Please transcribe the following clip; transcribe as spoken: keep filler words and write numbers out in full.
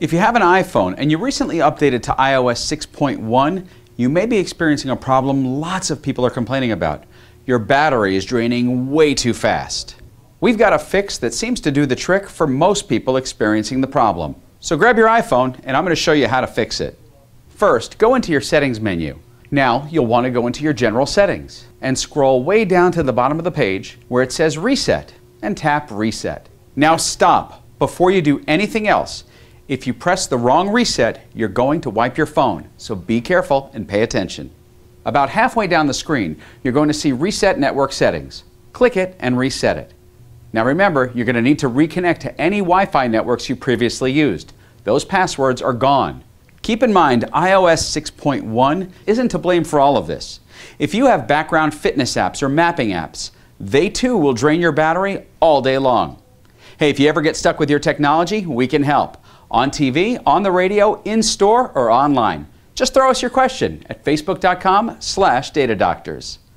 If you have an iPhone and you recently updated to i O S six point one, you may be experiencing a problem lots of people are complaining about. Your battery is draining way too fast. We've got a fix that seems to do the trick for most people experiencing the problem. So grab your iPhone and I'm going to show you how to fix it. First, go into your settings menu. Now you'll want to go into your general settings and scroll way down to the bottom of the page where it says reset and tap reset. Now stop before you do anything else. If you press the wrong reset, you're going to wipe your phone, so be careful and pay attention. About halfway down the screen, you're going to see Reset Network Settings. Click it and reset it. Now remember, you're going to need to reconnect to any Wi-Fi networks you previously used. Those passwords are gone. Keep in mind, i O S six point one isn't to blame for all of this. If you have background fitness apps or mapping apps, they too will drain your battery all day long. Hey, if you ever get stuck with your technology, we can help. On T V, on the radio, in store, or online. Just throw us your question at facebook dot com slash data doctors.